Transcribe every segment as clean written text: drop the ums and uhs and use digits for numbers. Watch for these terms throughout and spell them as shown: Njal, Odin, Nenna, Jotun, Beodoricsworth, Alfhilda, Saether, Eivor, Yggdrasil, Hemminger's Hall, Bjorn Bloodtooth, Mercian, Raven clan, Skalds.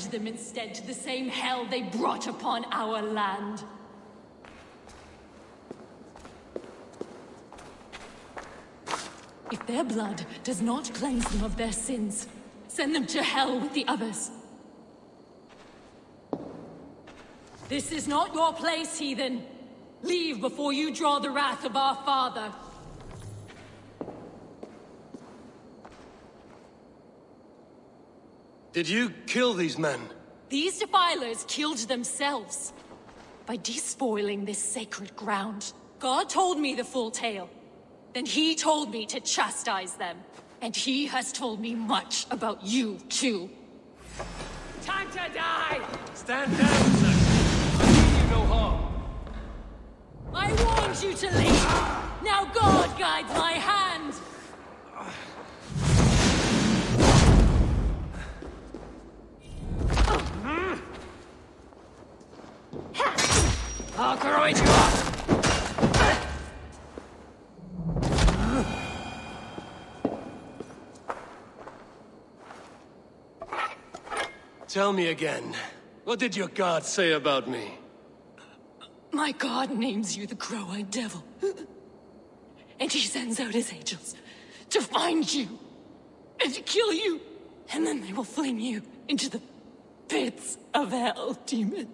send them instead to the same hell they brought upon our land. If their blood does not cleanse them of their sins, send them to hell with the others. This is not your place, heathen. Leave before you draw the wrath of our father. Did you kill these men? These defilers killed themselves by despoiling this sacred ground. God told me the full tale. Then he told me to chastise them. And he has told me much about you, too. Time to die! Stand down, sir. I mean you no harm. I warned you to leave. Now God guides my hand. I'll grind you up! Tell me again, what did your god say about me? My god names you the Crow-Eyed Devil. And he sends out his angels to find you and to kill you. And then they will fling you into the pits of hell, demon.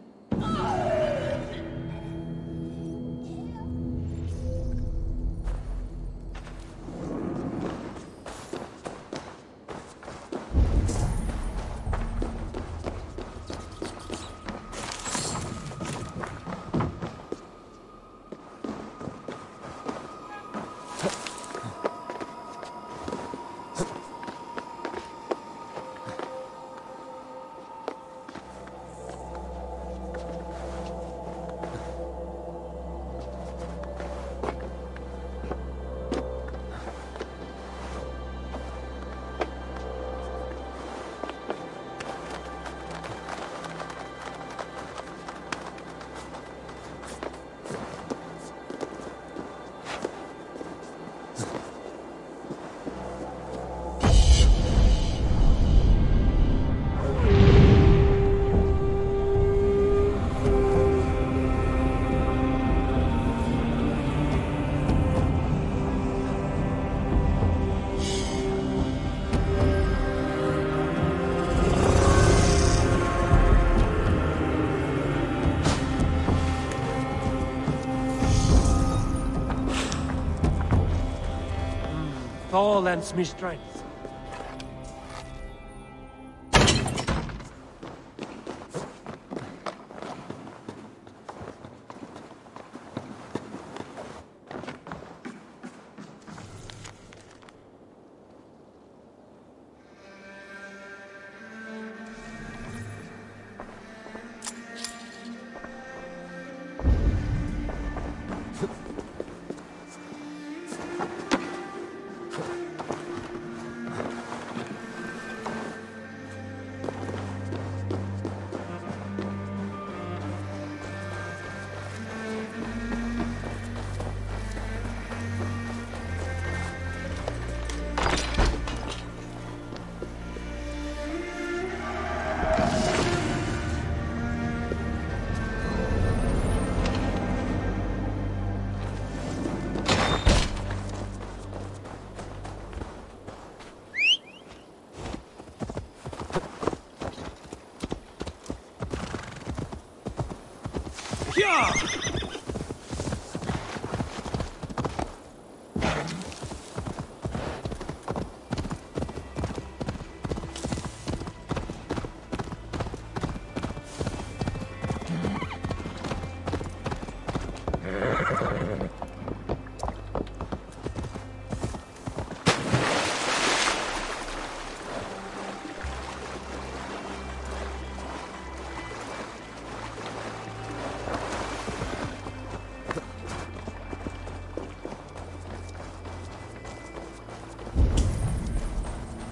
All lends me strength.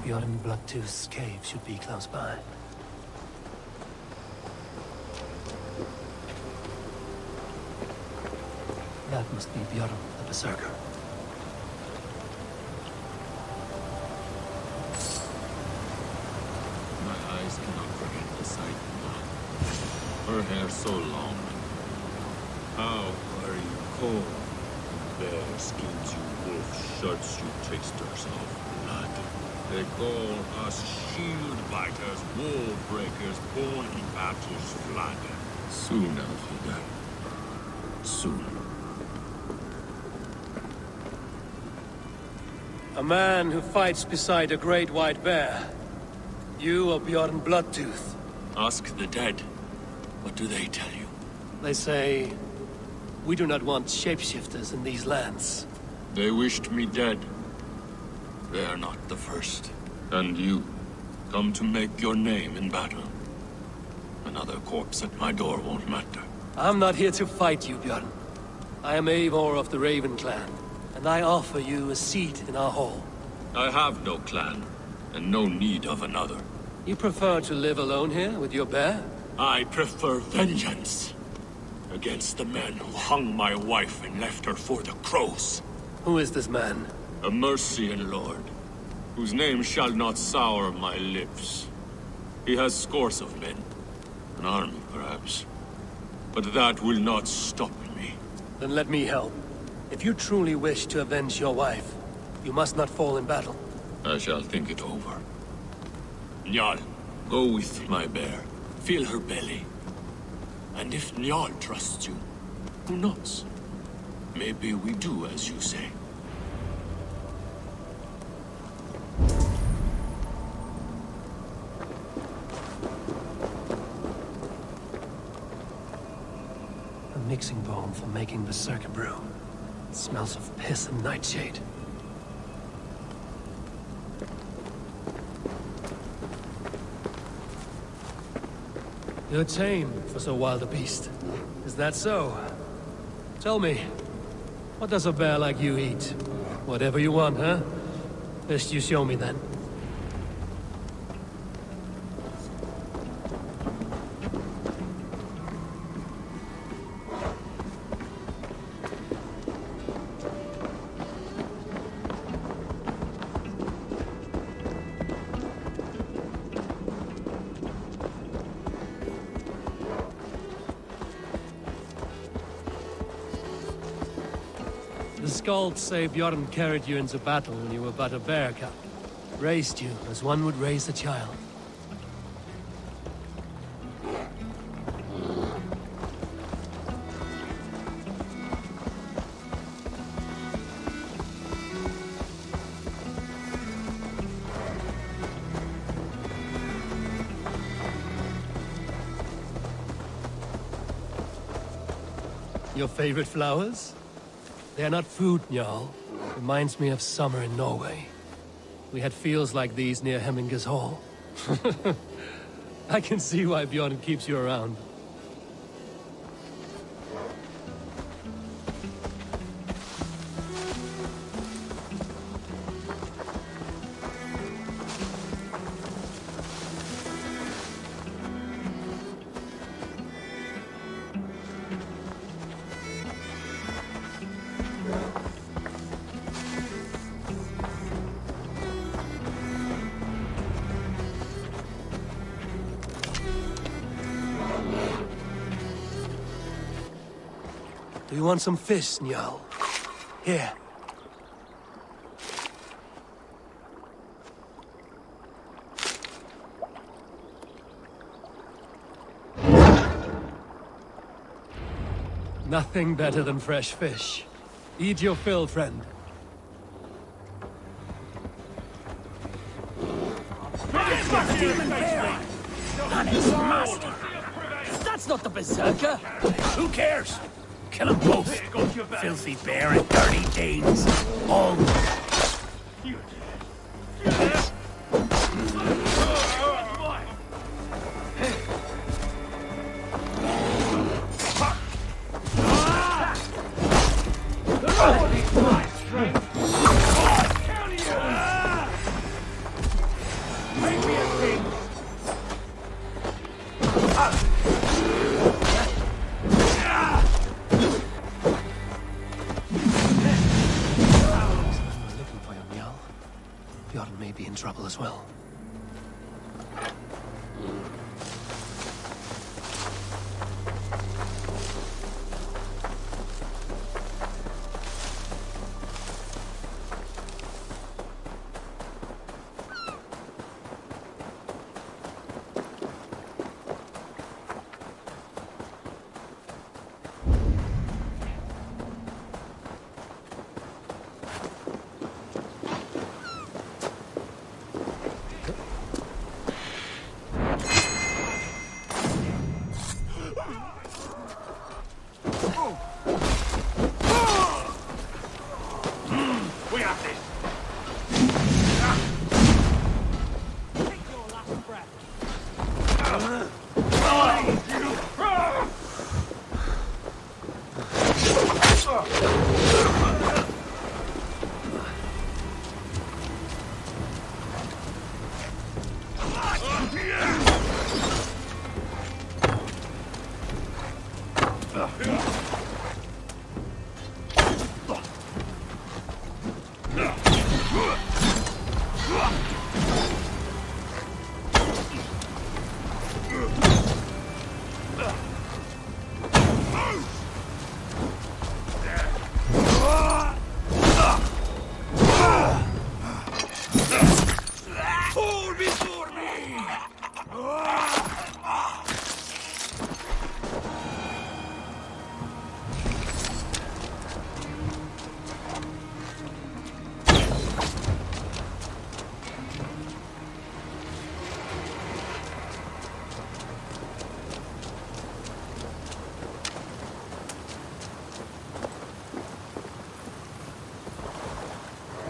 Bjorn Bloodtooth's cave should be close by. That must be Bjorn the Berserker. My eyes cannot forget the sight. there so long? How are you cold? Bear skins you, wolf shirts you, tasters of blood. They call us shield biters, wall breakers, pointy battles flood. Soon, Alfhilda. Soon. A man who fights beside a great white bear. You are Bjorn Bloodtooth. Ask the dead. What do they tell you? They say, we do not want shapeshifters in these lands. They wished me dead. They are not the first. And you, come to make your name in battle. Another corpse at my door won't matter. I'm not here to fight you, Bjorn. I am Eivor of the Raven clan, and I offer you a seat in our hall. I have no clan, and no need of another. You prefer to live alone here with your bear? I prefer vengeance against the man who hung my wife and left her for the crows. Who is this man? A Mercian lord, whose name shall not sour my lips. He has scores of men, an army perhaps, but that will not stop me. Then let me help. If you truly wish to avenge your wife, you must not fall in battle. I shall think it over. Njal, go with my bear. Feel her belly. And if Njal trusts you, who knows? Maybe we do as you say. A mixing bowl for making the circuit brew. It smells of piss and nightshade. You're tame for so wild a beast. Is that so? Tell me, what does a bear like you eat? Whatever you want, huh? Best you show me then. Skalds say Bjorn carried you into battle when you were but a bear cub. Raised you as one would raise a child. Your favorite flowers? They're not food, Njal. Reminds me of summer in Norway. We had fields like these near Hemminger's Hall. I can see why Bjorn keeps you around. You want some fish, Njal? Here. Nothing better than fresh fish. Eat your fill, friend. His master! That's not the berserker! Who cares? Kill them both! Filthy bear and dirty Danes! All... We have this. Take your last breath.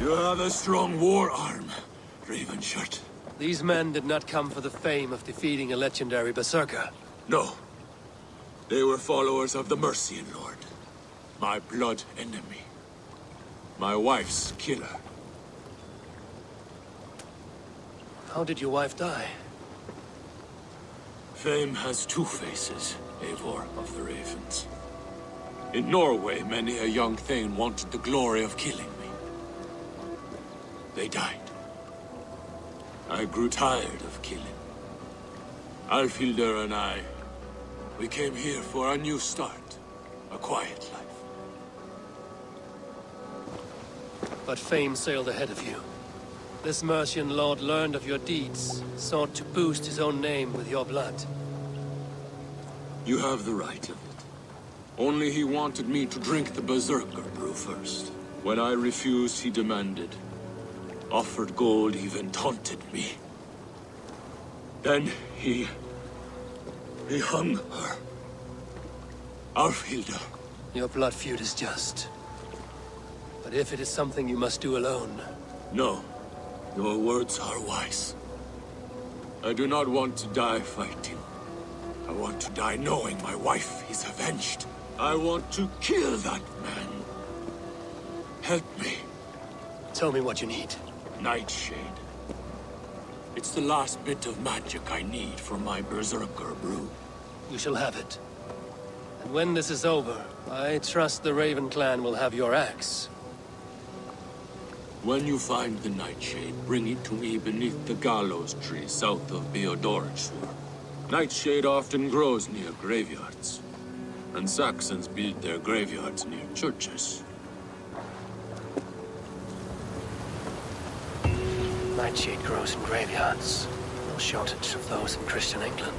You have a strong war arm, Raven Shirt. These men did not come for the fame of defeating a legendary berserker. No. They were followers of the Mercian Lord. My blood enemy. My wife's killer. How did your wife die? Fame has two faces, Eivor of the Ravens. In Norway, many a young thane wanted the glory of killing. They died. I grew tired of killing. Alfhilda and I, we came here for a new start, a quiet life. But fame sailed ahead of you. This Mercian lord learned of your deeds, sought to boost his own name with your blood. You have the right of it. Only he wanted me to drink the berserker brew first. When I refused, he demanded. Offered gold, even taunted me. Then he hung her. Alfhilda. Your blood feud is just. But if it is something you must do alone... No. Your words are wise. I do not want to die fighting. I want to die knowing my wife is avenged. I want to kill that man. Help me. Tell me what you need. Nightshade. It's the last bit of magic I need for my berserker brew. You shall have it. And when this is over, I trust the Raven clan will have your axe. When you find the nightshade, bring it to me beneath the gallows tree south of Beodoricsworth. Nightshade often grows near graveyards, and Saxons build their graveyards near churches. Nightshade grows in graveyards. No shortage of those in Christian England.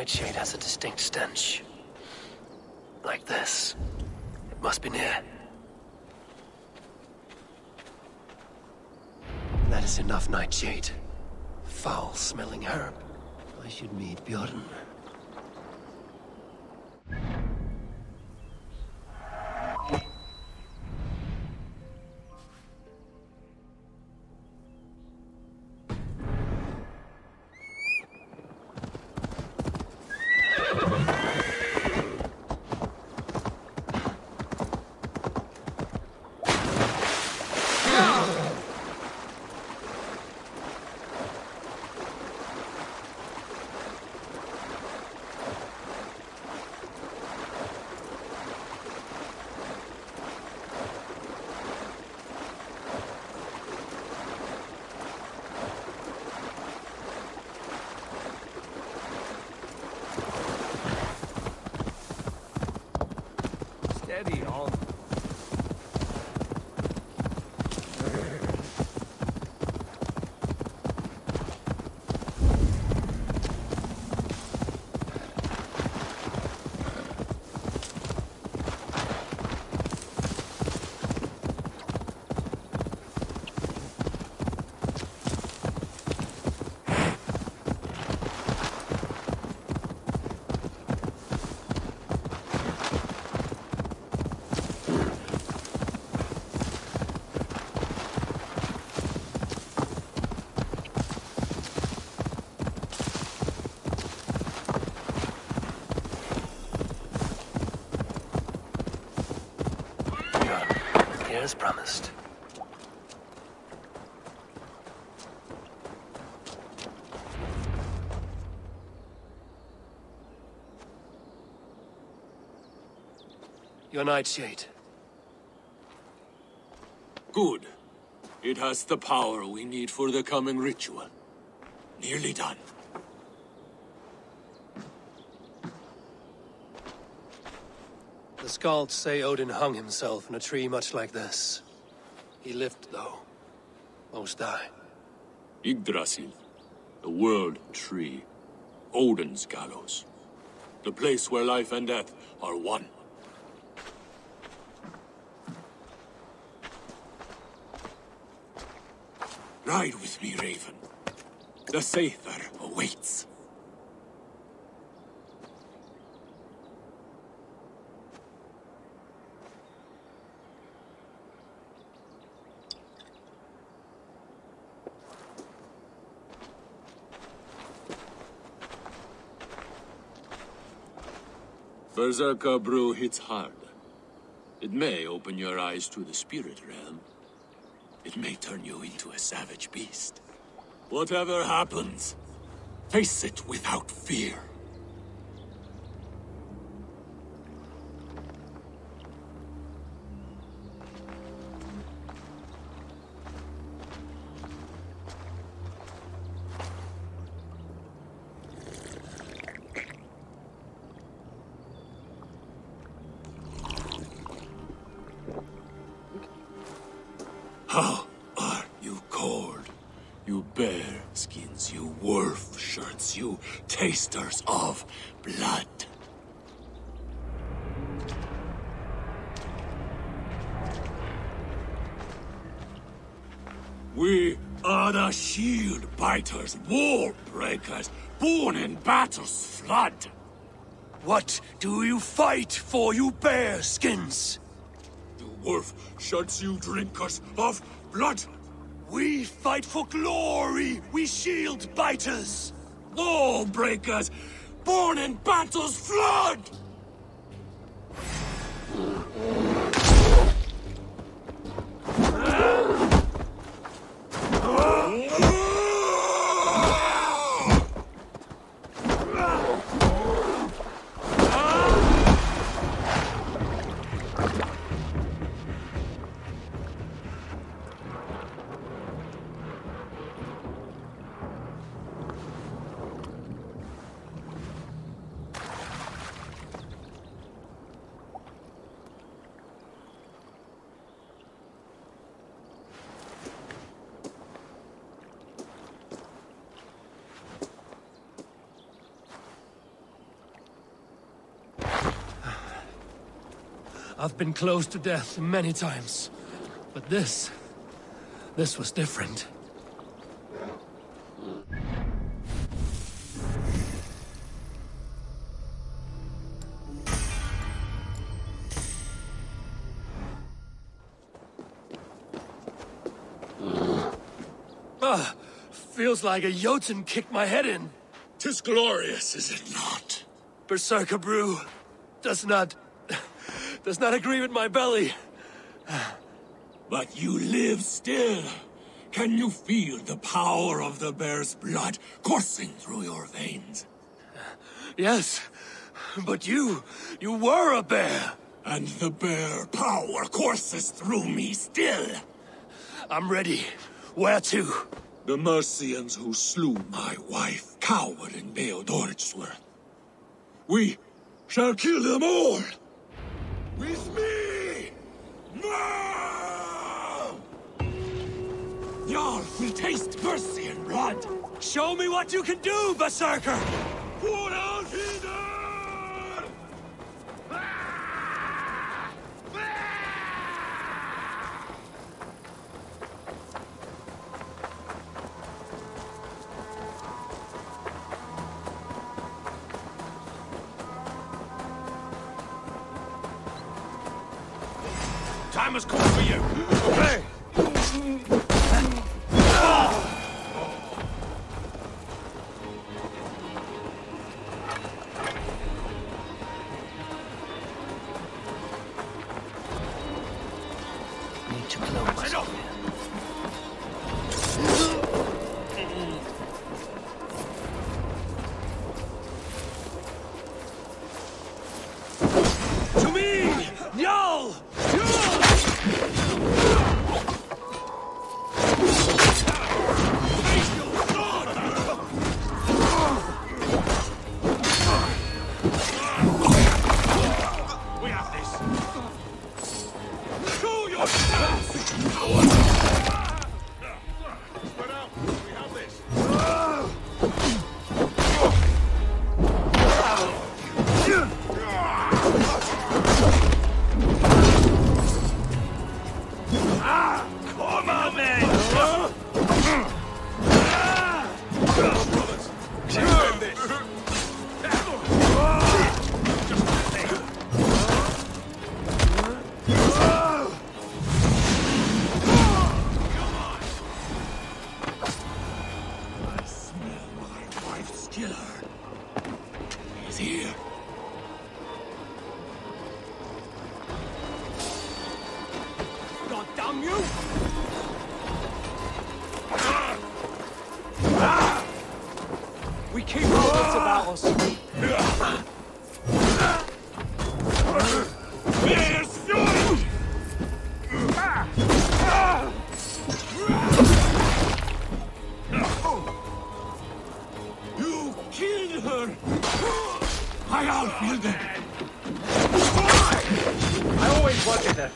nightshade has a distinct stench. Like this. It must be near. That is enough nightshade. Foul-smelling herb. I should meet Bjorn. As promised. Your nightshade. Good. It has the power we need for the coming ritual. Nearly done. The Skalds say Odin hung himself in a tree much like this. He lived, though. Most died. Yggdrasil. The world tree. Odin's gallows. The place where life and death are one. Ride with me, Raven. The Saether awaits. Berserker brew hits hard. It may open your eyes to the spirit realm. It may turn you into a savage beast. Whatever happens, face it without fear. Tasters of blood. We are the shield biters, war breakers, born in battle's flood. What do you fight for, you bear skins? The wolf shuts you drinkers of blood. We fight for glory, we shield biters. Lawbreakers, born in battle's flood! I've been close to death many times, but this was different. Feels like a Jotun kicked my head in. 'Tis glorious, is it not? Berserker brew does not agree with my belly. But you live still. Can you feel the power of the bear's blood coursing through your veins? Yes, but you were a bear. And the bear power courses through me still. I'm ready. Where to? The Mercians who slew my wife cower in Beodoricsworth. We shall kill them all! With me! No! Njal will taste Mercian blood! Show me what you can do, Berserker! For Alfhilda! Time has come for you. Obey! Need to close. Right off.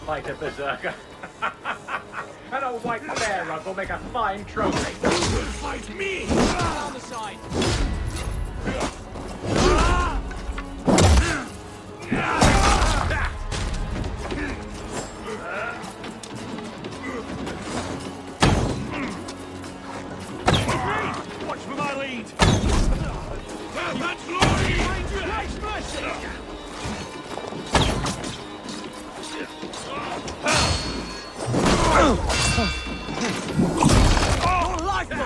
Fight a berserker. An old white bear rug will make a fine trophy. You will fight me! On the side. Watch for my lead! That's glory! Nice mercy! Oh, like that!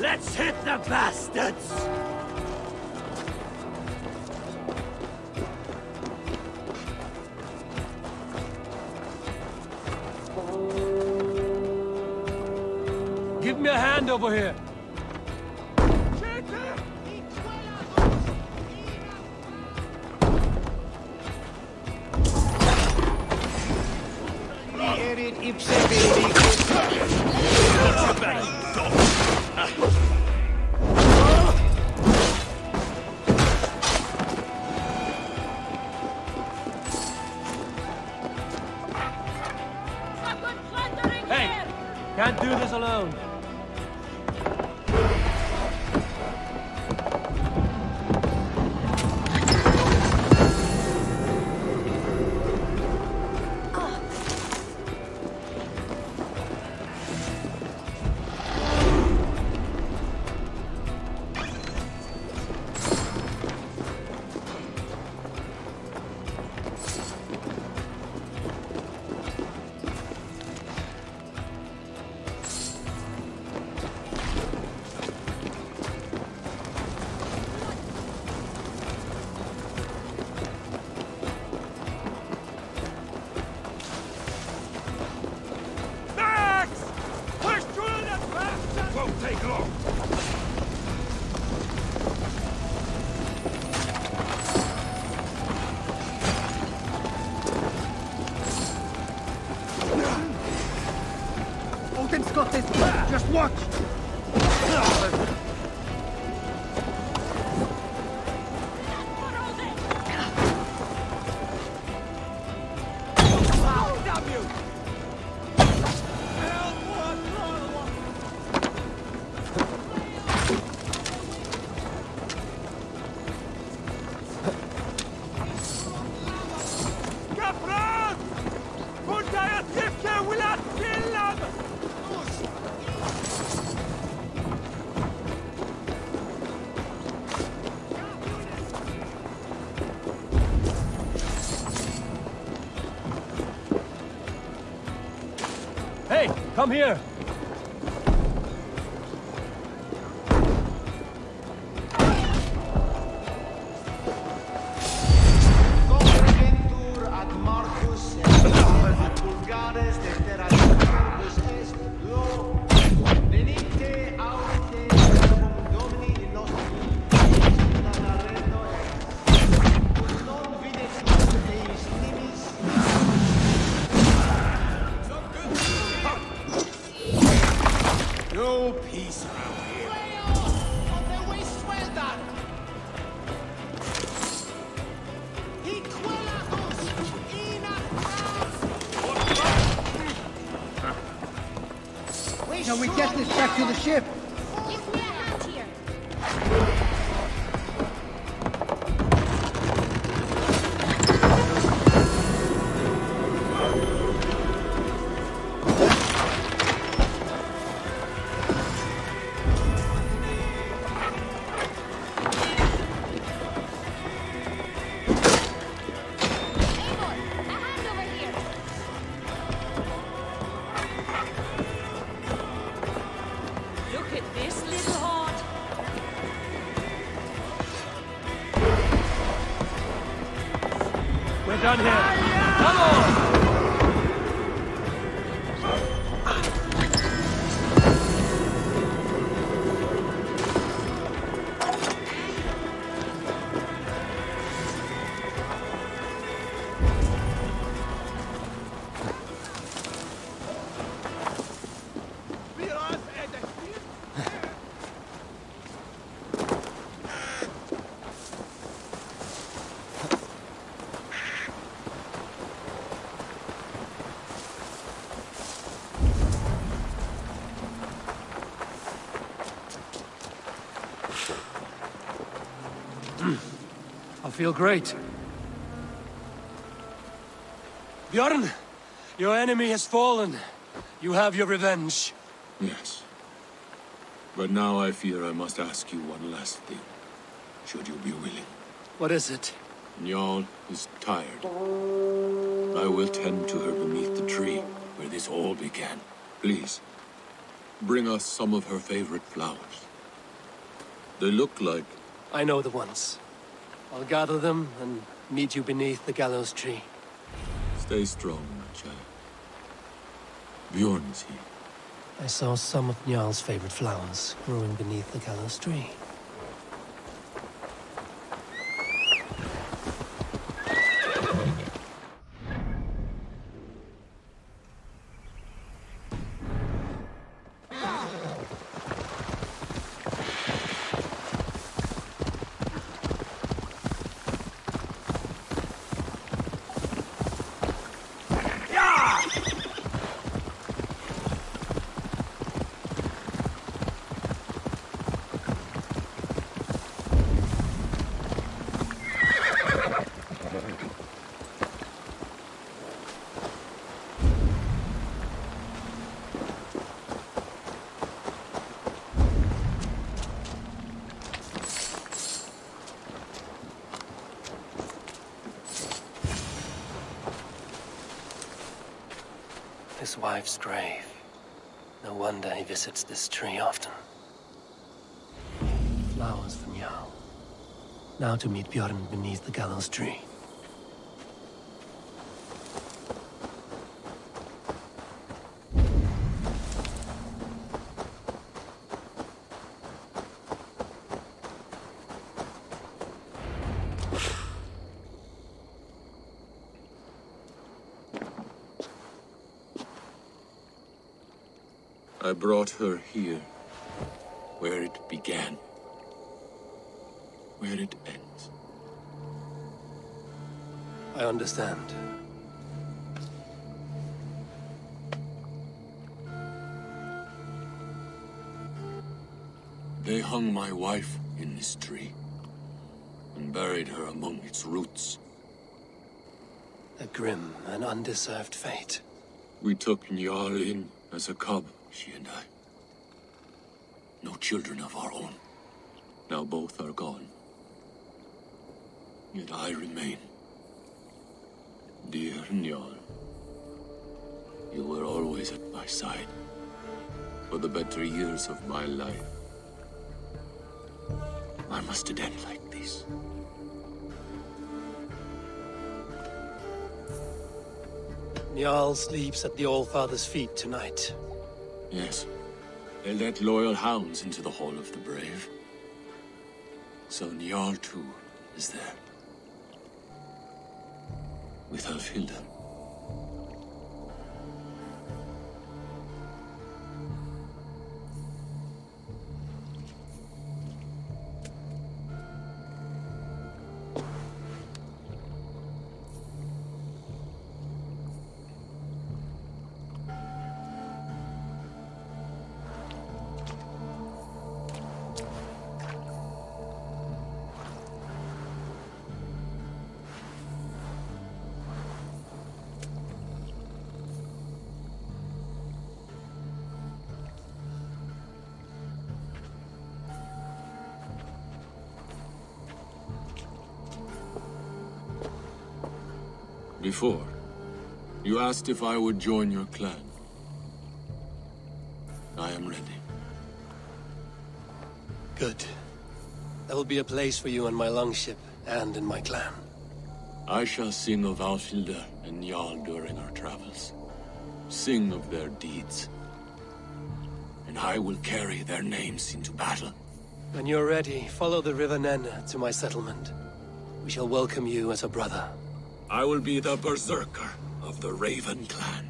Let's hit the bastards! Give me a hand over here. Just watch! Come here! Shall we get this back to the ship? Give me a hand here. Eivor, a hand over here. Done here. Come on. Feel great. Bjorn, your enemy has fallen. You have your revenge. Yes. But now I fear I must ask you one last thing. Should you be willing? What is it? Njal is tired. I will tend to her beneath the tree where this all began. Please, Bring us some of her favorite flowers. They look like... I know the ones. I'll gather them and meet you beneath the gallows tree. Stay strong, my child. Bjorn is here. I saw some of Njal's favorite flowers growing beneath the gallows tree. His wife's grave. No wonder he visits this tree often. Flowers for Njal. Now to meet Bjorn beneath the gallows tree. I brought her here, where it began, where it ends. I understand. They hung my wife in this tree and buried her among its roots. A grim and undeserved fate. We took Njal in as a cub. She and I. No children of our own. Now both are gone. Yet I remain. Dear Njal, you were always at my side for the better years of my life. Why must it end like this? Njal sleeps at the Allfather's feet tonight. Yes. They let loyal hounds into the Hall of the Brave. So Njal, too, is there. With Alfhilda. Before, you asked if I would join your clan. I am ready. Good. There will be a place for you on my longship and in my clan. I shall sing of Alfhilda and Njal during our travels. Sing of their deeds. And I will carry their names into battle. When you're ready, follow the river Nenna to my settlement. We shall welcome you as a brother. I will be the berserker of the Raven clan.